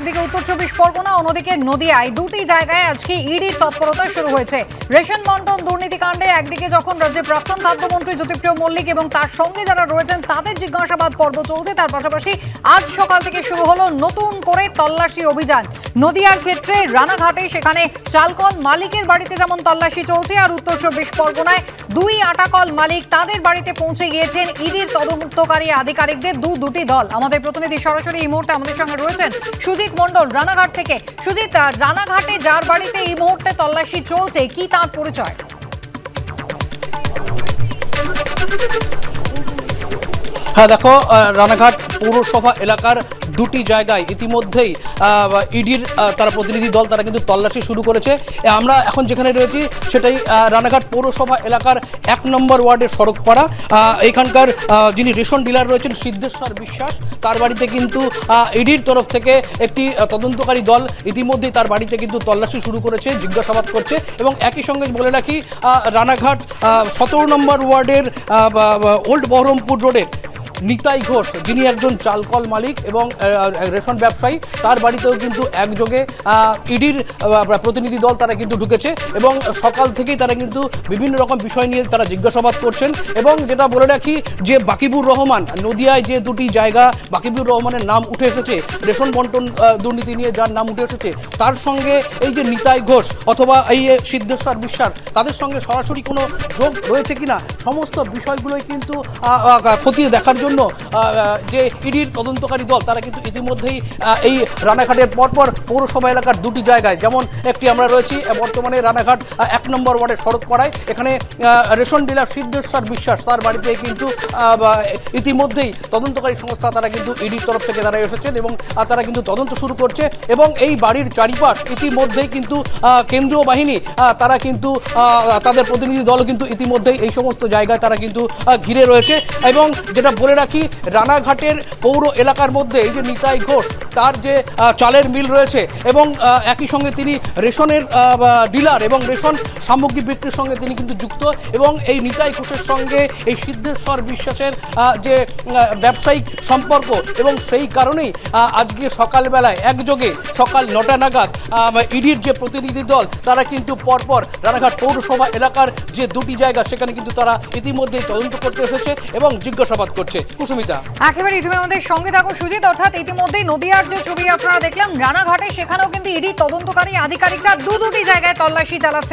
একদিকে উত্তর চব্বিশ পরগনা অন্যদিকে নদিয়ায় দুটি জায়গায় আজকে ইডির তৎপরতা শুরু হয়েছে। রেশন বন্টন দুর্নীতিকাণ্ডে একদিকে যখন রাজ্যের প্রাক্তন খাদ্যমন্ত্রী জ্যোতিপ্রিয় মল্লিক এবং তার সঙ্গে যারা রয়েছেন তাদের জিজ্ঞাসাবাদ পর্ব চলছে, তার পাশাপাশি আজ সকাল থেকে শুরু হলো নতুন করে তল্লাশি অভিযান। নদিয়ার ক্ষেত্রে রানাঘাটে সেখানে চালকল মালিকের বাড়িতে যেমন তল্লাশি চলছে, আর উত্তর চব্বিশ পরগনায় দুই আটাকল মালিক তাদের বাড়িতে পৌঁছে গিয়েছেন ইডির তদন্তকারী আধিকারিকদের দুটি দল। আমাদের প্রতিনিধি সরাসরি এই মুহূর্তে আমাদের সঙ্গে রয়েছেন সুজিত মন্ডল রানাঘাট থেকে। সুজিত, রানাঘাটে যার বাড়িতে এই মুহূর্তে তল্লাশি চলছে, কি তার পরিচয়? হ্যাঁ, দেখো রানাঘাট পৌরসভা এলাকার দুটি জায়গায় ইতিমধ্যেই ইডির তারা প্রতিনিধি দল তারা কিন্তু তল্লাশি শুরু করেছে। আমরা এখন যেখানে রয়েছি সেটাই রানাঘাট পৌরসভা এলাকার 1 নম্বর ওয়ার্ডের সড়কপাড়া। এখানকার যিনি রেশন ডিলার রয়েছেন সিদ্ধেশ্বর বিশ্বাস, তার বাড়িতে কিন্তু ইডির তরফ থেকে একটি তদন্তকারী দল ইতিমধ্যেই তার বাড়িতে কিন্তু তল্লাশি শুরু করেছে, জিজ্ঞাসাবাদ করছে। এবং একই সঙ্গে বলে রাখি রানাঘাট 17 নম্বর ওয়ার্ডের ওল্ড বহরমপুর রোডের নিতাই ঘোষ, যিনি একজন চালকল মালিক এবং রেশন ব্যবসায়ী, তার বাড়িতেও কিন্তু একযোগে ইডির প্রতিনিধি দল তারা কিন্তু ঢুকেছে। এবং সকাল থেকেই তারা কিন্তু বিভিন্ন রকম বিষয় নিয়ে তারা জিজ্ঞাসাবাদ করছেন। এবং যেটা বলে রাখি যে বাকিবুর রহমান, নদিয়ায় যে দুটি জায়গা বাকিবুর রহমানের নাম উঠে এসেছে রেশন বন্টন দুর্নীতি নিয়ে যার নাম উঠে এসেছে, তার সঙ্গে এই যে নিতাই ঘোষ অথবা এই সিদ্ধেশ্বর বিশ্বাস, তাদের সঙ্গে সরাসরি কোনো যোগ রয়েছে কিনা, সমস্ত বিষয়গুলোই কিন্তু খতিয়ে দেখার জন্য যে ইডির তদন্তকারী দল তারা কিন্তু ইতিমধ্যেই এই রানাঘাটের পরপর পৌরসভা এলাকার দুটি জায়গায়, যেমন একটি আমরা রয়েছি বর্তমানে রানাঘাট 1 নম্বর ওয়ার্ডের সড়ক পাড়ায়, এখানে রেশন ডিলার সিদ্ধেশ্বর বিশ্বাস তার বাড়িতে কিন্তু ইতিমধ্যেই তদন্তকারী সংস্থা তারা কিন্তু ইডির তরফ থেকে তারা এসেছেন এবং তারা কিন্তু তদন্ত শুরু করছে। এবং এই বাড়ির চারিপাশ ইতিমধ্যেই কিন্তু কেন্দ্রীয় বাহিনী তারা কিন্তু তাদের প্রতিনিধি দল কিন্তু ইতিমধ্যেই এই সমস্ত জায়গায় তারা কিন্তু ঘিরে রয়েছে। এবং যেটা বলে রাখি রানাঘাটের পৌর এলাকার মধ্যে এই যে নিতাই ঘোষ, তার যে চালের মিল রয়েছে এবং একই সঙ্গে তিনি রেশনের ডিলার এবং রেশন সামগ্রী বিক্রির সঙ্গে তিনি কিন্তু যুক্ত। এবং এই নিতাই ঘোষের সঙ্গে এই সিদ্ধেশ্বর বিশ্বাসের যে ব্যবসায়িক সম্পর্ক, এবং সেই কারণেই আজকে সকালবেলায় একযোগে সকাল 9টা নাগাদ ইডির যে প্রতিনিধি দল তারা কিন্তু পরপর রানাঘাট পৌরসভা এলাকার যে দুটি জায়গা সেখানে কিন্তু তারা ইতিমধ্যেই তদন্ত করতে এসেছে এবং জিজ্ঞাসাবাদ করছে। কুসুমিতা, একেবারেই তুমি আমাদের সঙ্গে থাকো। সুজিত, অর্থাৎ ইতিমধ্যেই নদিয়ার যে ছবি আপনারা দেখলাম রানাঘাটে, সেখানেও কিন্তু ইডি তদন্তকারী আধিকারিকরা দুটি জায়গায় তল্লাশি চালাচ্ছে।